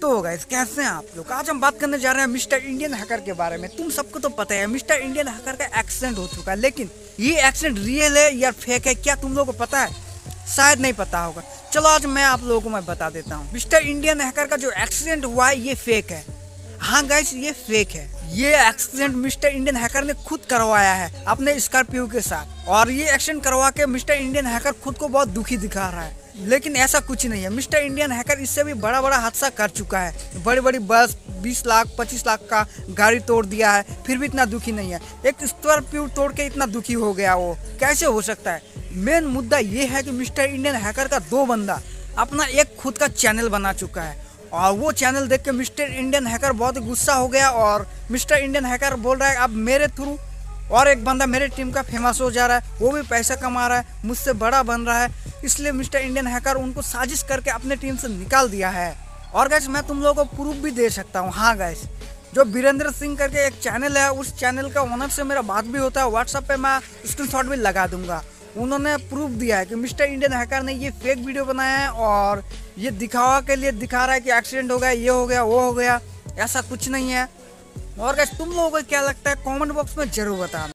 तो गाइस कैसे हैं आप लोग। आज हम बात करने जा रहे हैं मिस्टर इंडियन हैकर के बारे में। तुम सबको तो पता है मिस्टर इंडियन हैकर का एक्सीडेंट हो चुका है, लेकिन ये एक्सीडेंट रियल है या फेक है क्या तुम लोगों को पता है? शायद नहीं पता होगा। चलो आज मैं आप लोगों को मैं बता देता हूँ। मिस्टर इंडियन हैकर का जो एक्सीडेंट हुआ है ये फेक है। हाँ गाइस ये फेक है। ये एक्सीडेंट मिस्टर इंडियन हैकर ने खुद करवाया है अपने स्कॉर्पियो के साथ, और ये एक्सीडेंट करवा के मिस्टर इंडियन हैकर खुद को बहुत दुखी दिखा रहा है, लेकिन ऐसा कुछ नहीं है। मिस्टर इंडियन हैकर इससे भी बड़ा बड़ा हादसा कर चुका है। बड़ी बड़ी बस 20 लाख 25 लाख का गाड़ी तोड़ दिया है, फिर भी इतना दुखी नहीं है। एक स्कॉर्पियो तोड़ के इतना दुखी हो गया, वो कैसे हो सकता है? मेन मुद्दा ये है कि मिस्टर इंडियन हैकर का दो बंदा अपना एक खुद का चैनल बना चुका है, और वो चैनल देख के मिस्टर इंडियन हैकर बहुत गुस्सा हो गया, और मिस्टर इंडियन हैकर बोल रहा है अब मेरे थ्रू और एक बंदा मेरे टीम का फेमस हो जा रहा है, वो भी पैसा कमा रहा है, मुझसे बड़ा बन रहा है। इसलिए मिस्टर इंडियन हैकर उनको साजिश करके अपने टीम से निकाल दिया है। और गाइस मैं तुम लोगों को प्रूफ भी दे सकता हूँ। हाँ गाइस जो वीरेंद्र सिंह करके एक चैनल है, उस चैनल का ओनर से मेरा बात भी होता है, व्हाट्सएप पे मैं स्क्रीनशॉट भी लगा दूंगा। उन्होंने प्रूफ दिया है कि मिस्टर इंडियन हैकर ने ये फेक वीडियो बनाया है, और ये दिखावा के लिए दिखा रहा है कि एक्सीडेंट हो गया, ये हो गया, वो हो गया। ऐसा कुछ नहीं है। और गाइस तुम लोगों को क्या लगता है कमेंट बॉक्स में जरूर बताना।